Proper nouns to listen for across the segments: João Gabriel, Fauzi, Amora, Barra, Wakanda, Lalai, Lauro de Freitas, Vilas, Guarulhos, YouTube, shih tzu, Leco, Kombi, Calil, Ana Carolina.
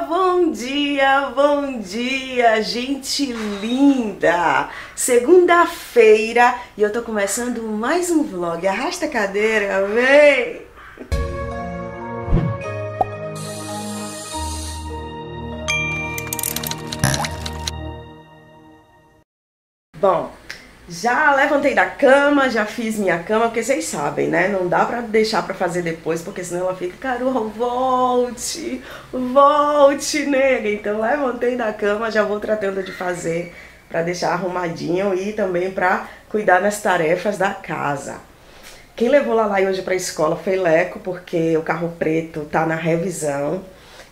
bom dia, gente linda! Segunda-feira e eu tô começando mais um vlog. Arrasta a cadeira, vem! Bom, já levantei da cama, já fiz minha cama, porque vocês sabem, né? Não dá pra deixar pra fazer depois, porque senão ela fica, Carol, volte nega. Então levantei da cama, já vou tratando de fazer pra deixar arrumadinho e também pra cuidar das tarefas da casa. Quem levou Lalai hoje pra escola foi Leco, porque o carro preto tá na revisão.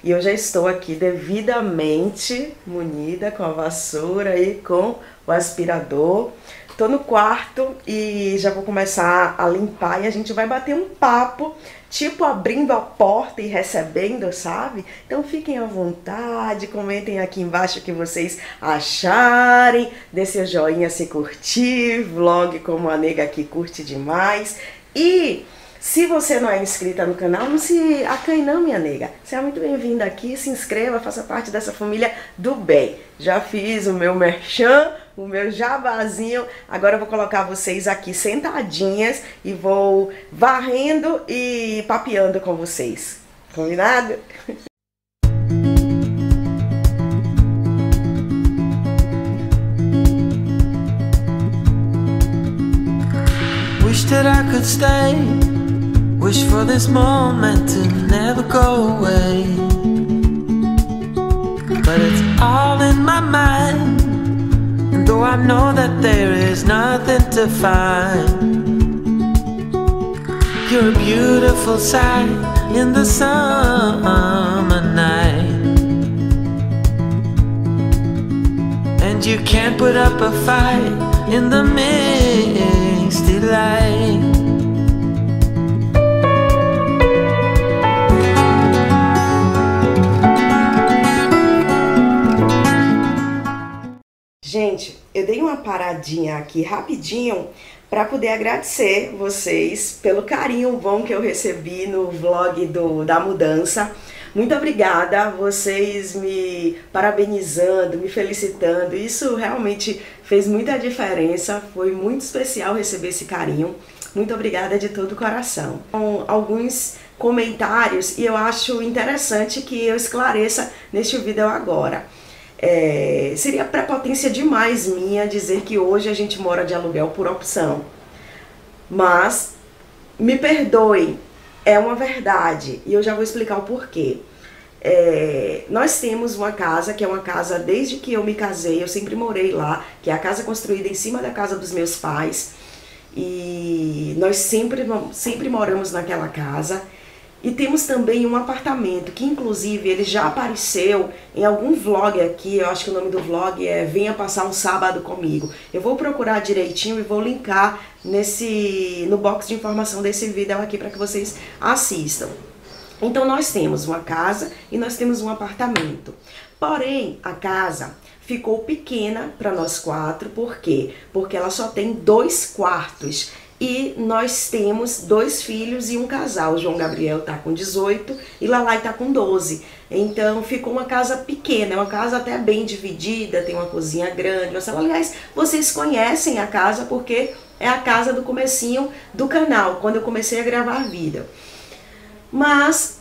E eu já estou aqui devidamente munida com a vassoura e com o aspirador. Tô no quarto e já vou começar a limpar e a gente vai bater um papo, tipo abrindo a porta e recebendo, sabe? Então fiquem à vontade, comentem aqui embaixo o que vocês acharem, dê seu joinha se curtir, vlog como a nega aqui curte demais. E se você não é inscrita no canal, não se acanhe não, minha nega. Seja muito bem-vinda aqui, se inscreva, faça parte dessa família do bem. Já fiz o meu merchan, o meu jabazinho. Agora eu vou colocar vocês aqui sentadinhas e vou varrendo e papeando com vocês. Combinado? Wish that I could stay. Wish for this moment to never go away, but it's all in my mind, and though I know that there is nothing to find, you're a beautiful sight in the summer night, and you can't put up a fight in the misty light. Gente, eu dei uma paradinha aqui rapidinho para poder agradecer vocês pelo carinho bom que eu recebi no vlog da mudança. Muito obrigada, vocês me parabenizando, me felicitando, isso realmente fez muita diferença, foi muito especial receber esse carinho. Muito obrigada de todo o coração. Com alguns comentários e eu acho interessante que eu esclareça neste vídeo agora. Seria prepotência demais minha dizer que hoje a gente mora de aluguel por opção, mas me perdoem, é uma verdade e eu já vou explicar o porquê. Nós temos uma casa que é uma casa desde que eu me casei, eu sempre morei lá, que é a casa construída em cima da casa dos meus pais, e nós sempre moramos naquela casa. E temos também um apartamento, que inclusive ele já apareceu em algum vlog aqui, eu acho que o nome do vlog é Venha Passar um Sábado Comigo. Eu vou procurar direitinho e vou linkar no box de informação desse vídeo aqui para que vocês assistam. Então nós temos uma casa e nós temos um apartamento. Porém, a casa ficou pequena para nós quatro, por quê? Porque ela só tem 2 quartos. E nós temos 2 filhos e um casal. O João Gabriel tá com 18 e Lalai tá com 12. Então ficou uma casa pequena, é uma casa até bem dividida, tem uma cozinha grande. Aliás, vocês conhecem a casa porque é a casa do comecinho do canal, quando eu comecei a gravar vídeo. Mas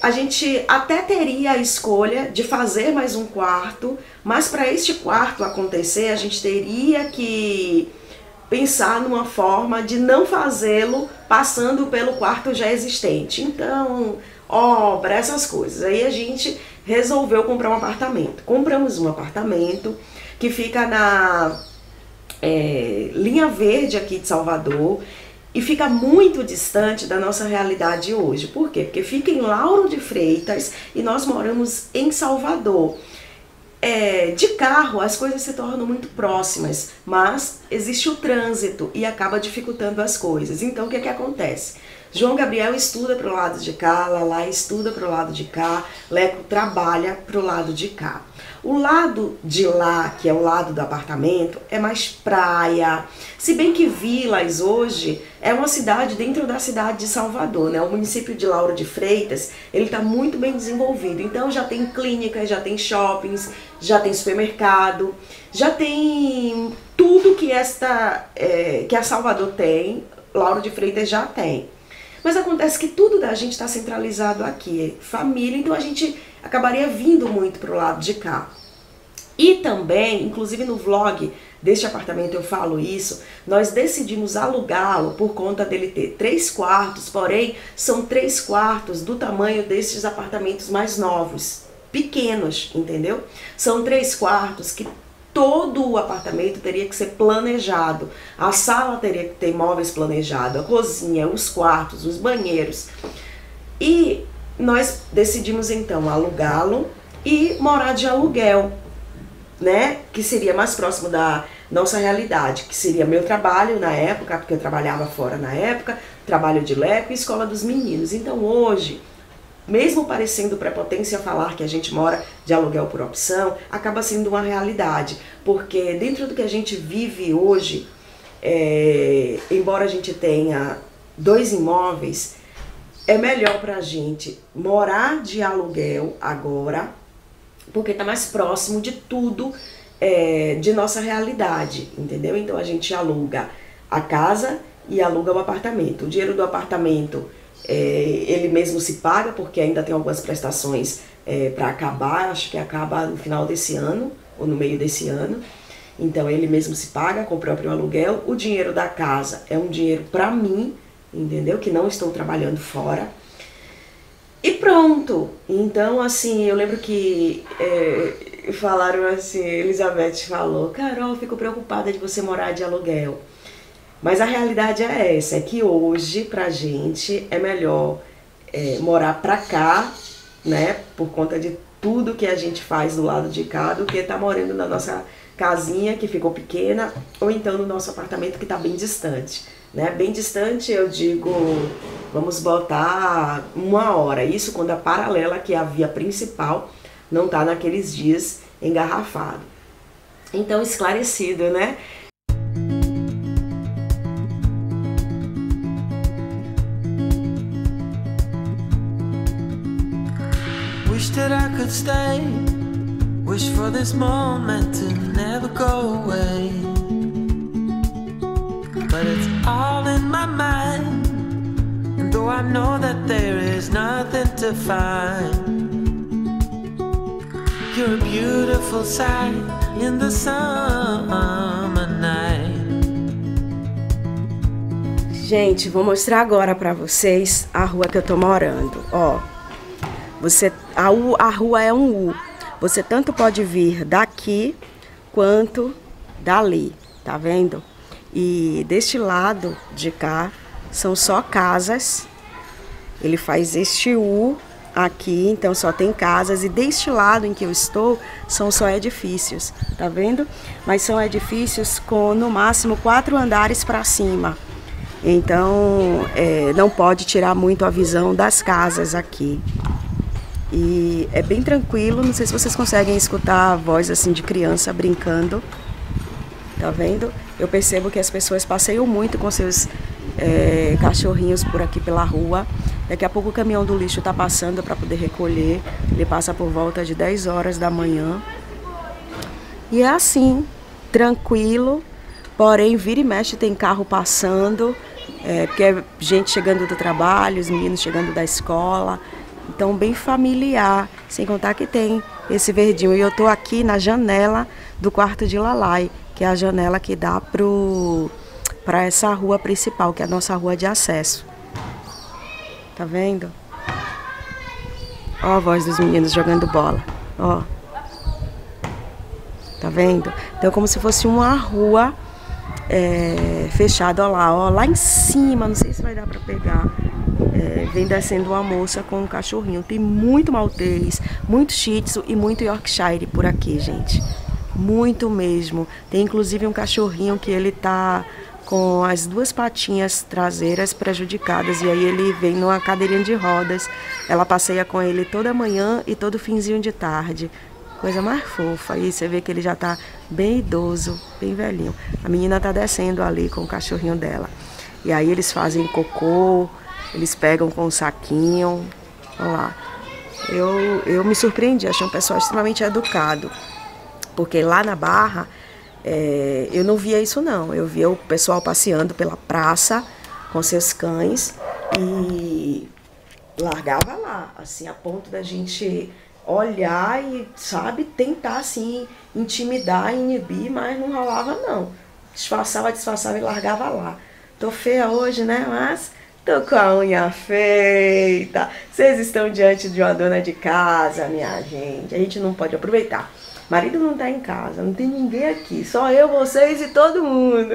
a gente até teria a escolha de fazer mais um quarto, mas para este quarto acontecer, a gente teria que pensar numa forma de não fazê-lo passando pelo quarto já existente. Então, obra, essas coisas. Aí a gente resolveu comprar um apartamento. Compramos um apartamento que fica na linha verde aqui de Salvador e fica muito distante da nossa realidade hoje. Por quê? Porque fica em Lauro de Freitas e nós moramos em Salvador. De carro as coisas se tornam muito próximas, mas existe o trânsito e acaba dificultando as coisas. Então o que é que acontece? João Gabriel estuda para o lado de cá, Lalai estuda para o lado de cá, Leco trabalha para o lado de cá. O lado de lá, que é o lado do apartamento, é mais praia. Se bem que Vilas hoje é uma cidade dentro da cidade de Salvador, né? O município de Lauro de Freitas, ele está muito bem desenvolvido. Então já tem clínicas, já tem shoppings, já tem supermercado, já tem tudo que que a Salvador tem, Lauro de Freitas já tem. Mas acontece que tudo da gente está centralizado aqui, família, então a gente acabaria vindo muito para o lado de cá. E também, inclusive no vlog deste apartamento eu falo isso, nós decidimos alugá-lo por conta dele ter 3 quartos, porém são 3 quartos do tamanho destes apartamentos mais novos, pequenos, entendeu? São 3 quartos que todo o apartamento teria que ser planejado, a sala teria que ter móveis planejados, a cozinha, os quartos, os banheiros. E nós decidimos então alugá-lo e morar de aluguel, né? Que seria mais próximo da nossa realidade, que seria meu trabalho na época, porque eu trabalhava fora na época, trabalho de Leco e escola dos meninos. Então hoje, mesmo parecendo prepotência falar que a gente mora de aluguel por opção, acaba sendo uma realidade, porque dentro do que a gente vive hoje, embora a gente tenha 2 imóveis, é melhor pra gente morar de aluguel agora, porque tá mais próximo de tudo, de nossa realidade, entendeu? Então a gente aluga a casa e aluga o apartamento. O dinheiro do apartamento ele mesmo se paga, porque ainda tem algumas prestações para acabar, acho que acaba no final desse ano, ou no meio desse ano, então ele mesmo se paga com o próprio aluguel. O dinheiro da casa é um dinheiro para mim, entendeu? Que não estou trabalhando fora. E pronto! Então, assim, eu lembro que falaram assim, Elizabeth falou, Carol, fico preocupada de você morar de aluguel. Mas a realidade é essa, é que hoje pra gente é melhor morar pra cá, né, por conta de tudo que a gente faz do lado de cá, do que tá morando na nossa casinha que ficou pequena, ou então no nosso apartamento que tá bem distante, né, bem distante eu digo, vamos botar 1 hora, isso quando a paralela, que é a via principal, não tá naqueles dias engarrafado. Então esclarecido, né? Wish that I could stay, wish for this moment to never go away, but it's all in my mind, and though I know that there is nothing to find, you're a beautiful sight in the summer night. Gente, vou mostrar agora pra vocês a rua que eu tô morando, ó. A rua é um U. Você tanto pode vir daqui quanto dali, tá vendo? E deste lado de cá são só casas. Ele faz este U aqui, então só tem casas. E deste lado em que eu estou são só edifícios, tá vendo? Mas são edifícios com no máximo 4 andares para cima. Então não pode tirar muito a visão das casas aqui. E é bem tranquilo, não sei se vocês conseguem escutar a voz assim de criança brincando, tá vendo? Eu percebo que as pessoas passeiam muito com seus cachorrinhos por aqui pela rua. Daqui a pouco o caminhão do lixo tá passando para poder recolher, ele passa por volta de 10 horas da manhã. E é assim, tranquilo, porém vira e mexe tem carro passando, porque é gente chegando do trabalho, os meninos chegando da escola. Então, bem familiar, sem contar que tem esse verdinho. E eu tô aqui na janela do quarto de Lalai, que é a janela que dá pra essa rua principal, que é a nossa rua de acesso. Tá vendo? Ó a voz dos meninos jogando bola, ó. Tá vendo? Então, é como se fosse uma rua fechada, ó. Lá em cima, não sei se vai dar pra pegar. Vem descendo uma moça com um cachorrinho. Tem muito maltês, muito shih tzu e muito yorkshire por aqui, gente. Muito mesmo. Tem inclusive um cachorrinho que ele tá com as duas patinhas traseiras prejudicadas, e aí ele vem numa cadeirinha de rodas. Ela passeia com ele toda manhã e todo finzinho de tarde. Coisa mais fofa, e você vê que ele já tá bem idoso, bem velhinho. A menina tá descendo ali com o cachorrinho dela. E aí eles fazem cocô, eles pegam com um saquinho, olha lá. Eu me surpreendi, achei um pessoal extremamente educado, porque lá na Barra, eu não via isso não, eu via o pessoal passeando pela praça com seus cães e largava lá, assim, a ponto da gente olhar e, sabe, tentar assim, intimidar, inibir, mas não rolava não, disfarçava e largava lá. Tô feia hoje, né, mas tô com a unha feita. Vocês estão diante de uma dona de casa, minha gente, a gente não pode aproveitar. Marido não tá em casa, não tem ninguém aqui, só eu, vocês e todo mundo.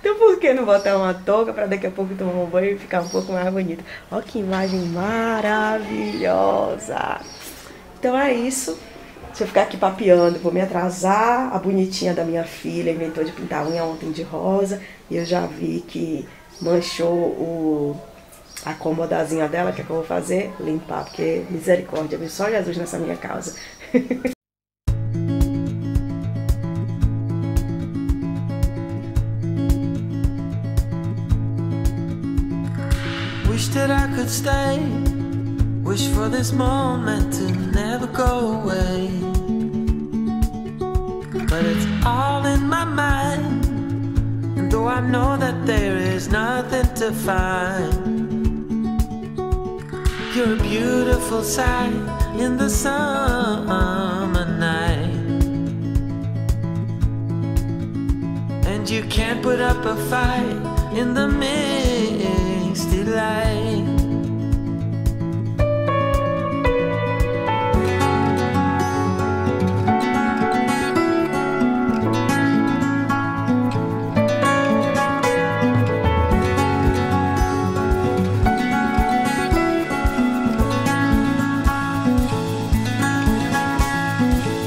Então por que não botar uma touca pra daqui a pouco tomar um banho e ficar um pouco mais bonito? Olha que imagem maravilhosa. Então é isso. Se eu ficar aqui papeando, vou me atrasar. A bonitinha da minha filha inventou de pintar a unha ontem de rosa. E eu já vi que manchou a comodazinha dela. O que é que eu vou fazer? Limpar, porque misericórdia, viu? Só Jesus nessa minha casa. Wish that I could stay, wish for this moment to never go away, but it's all in my mind, and though I know that there is nothing to find, you're a beautiful sight in the summer night, and you can't put up a fight in the midnight. Delight.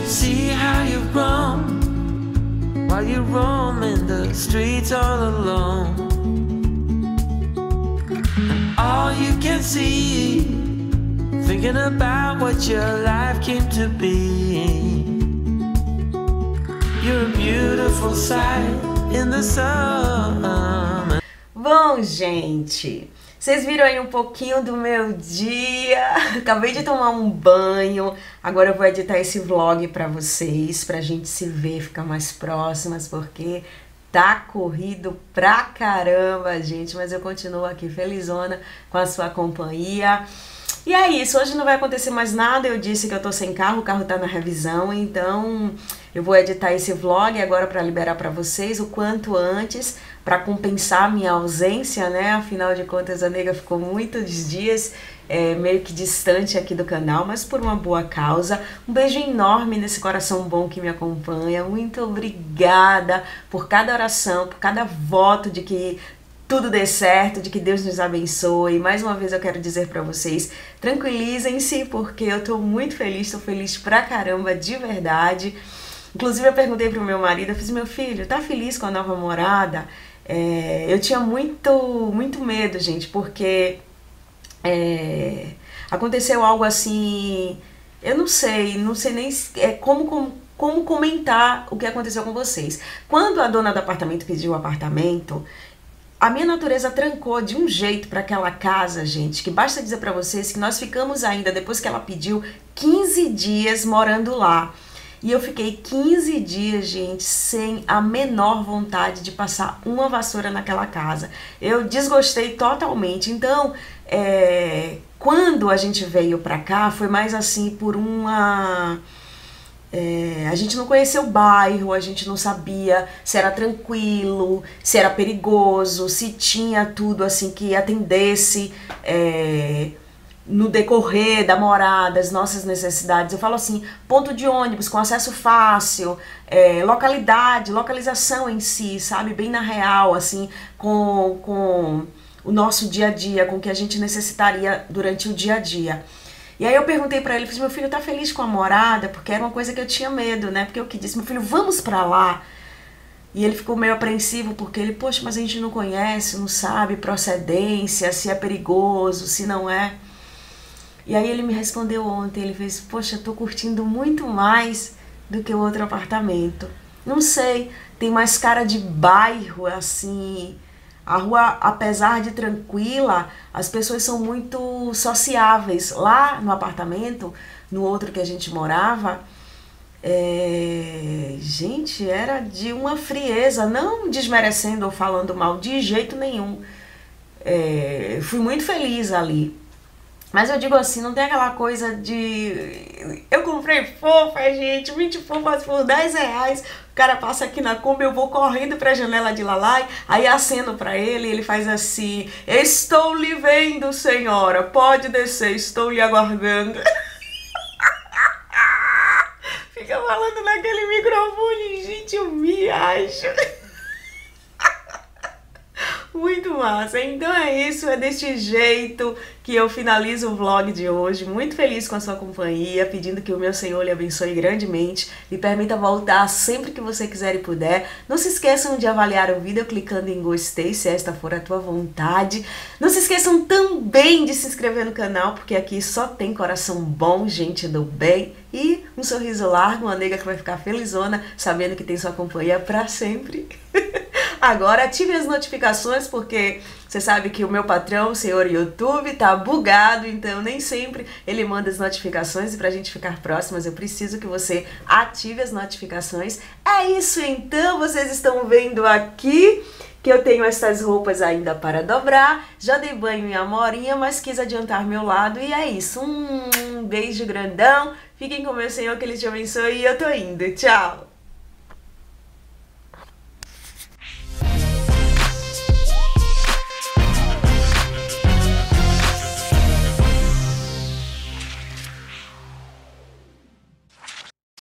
See how you roam while you roam in the streets all alone. All you can see, thinking about what your life came to be. You're a beautiful sight in the sun. Bom, gente, vocês viram aí um pouquinho do meu dia. Acabei de tomar um banho. Agora eu vou editar esse vlog pra vocês, pra gente se ver, ficar mais próximas, porque tá corrido pra caramba, gente, mas eu continuo aqui felizona com a sua companhia. E é isso, hoje não vai acontecer mais nada, eu disse que eu tô sem carro, o carro tá na revisão, então eu vou editar esse vlog agora pra liberar pra vocês o quanto antes, pra compensar a minha ausência, né, afinal de contas a nega ficou muitos dias meio que distante aqui do canal, mas por uma boa causa. Um beijo enorme nesse coração bom que me acompanha, muito obrigada por cada oração, por cada voto de que tudo dê certo, de que Deus nos abençoe. Mais uma vez eu quero dizer pra vocês, tranquilizem-se, porque eu tô muito feliz, tô feliz pra caramba, de verdade. Inclusive eu perguntei pro meu marido, eu fiz, meu filho, tá feliz com a nova morada? Eu tinha muito medo, gente, porque aconteceu algo assim, eu não sei nem como comentar o que aconteceu com vocês. Quando a dona do apartamento pediu o apartamento, a minha natureza trancou de um jeito para aquela casa, gente, que basta dizer para vocês que nós ficamos ainda, depois que ela pediu, 15 dias morando lá. E eu fiquei 15 dias, gente, sem a menor vontade de passar uma vassoura naquela casa. Eu desgostei totalmente. Então, quando a gente veio pra cá, foi mais assim por uma... a gente não conhecia o bairro, a gente não sabia se era tranquilo, se era perigoso, se tinha tudo assim que atendesse... no decorrer da morada, as nossas necessidades. Eu falo assim, ponto de ônibus com acesso fácil, localização em si, sabe? Bem na real, assim, com o nosso dia a dia, com o que a gente necessitaria durante o dia a dia. E aí eu perguntei pra ele, fiz, meu filho, tá feliz com a morada? Porque era uma coisa que eu tinha medo, né? Porque eu que disse, meu filho, vamos pra lá. E ele ficou meio apreensivo porque ele, poxa, mas a gente não conhece, não sabe procedência, se é perigoso, se não é. E aí ele me respondeu ontem, ele fez, poxa, tô curtindo muito mais do que o outro apartamento. Não sei, tem mais cara de bairro, assim. A rua, apesar de tranquila, as pessoas são muito sociáveis. Lá no apartamento, no outro que a gente morava, gente, era de uma frieza, não desmerecendo ou falando mal, de jeito nenhum. Fui muito feliz ali. Mas eu digo assim, não tem aquela coisa de... Eu comprei fofa, gente, 20 fofas por R$10. O cara passa aqui na Kombi, eu vou correndo pra janela de Lalai, aí aceno pra ele, ele faz assim... Estou lhe vendo, senhora, pode descer, estou lhe aguardando. Fica falando naquele microfone, gente, eu me acho. Muito massa, então é isso, é deste jeito que eu finalizo o vlog de hoje, muito feliz com a sua companhia, pedindo que o meu Senhor lhe abençoe grandemente, lhe permita voltar sempre que você quiser e puder, não se esqueçam de avaliar o vídeo clicando em gostei, se esta for a tua vontade, não se esqueçam também de se inscrever no canal, porque aqui só tem coração bom, gente do bem, e um sorriso largo, uma nega que vai ficar felizona, sabendo que tem sua companhia pra sempre. Agora ative as notificações porque você sabe que o meu patrão, o senhor YouTube, tá bugado, então nem sempre ele manda as notificações e pra gente ficar próximas eu preciso que você ative as notificações. É isso então, vocês estão vendo aqui que eu tenho essas roupas ainda para dobrar, já dei banho em amorinha, mas quis adiantar meu lado e é isso, um beijo grandão, fiquem com meu Senhor, que Ele te abençoe e eu tô indo, tchau!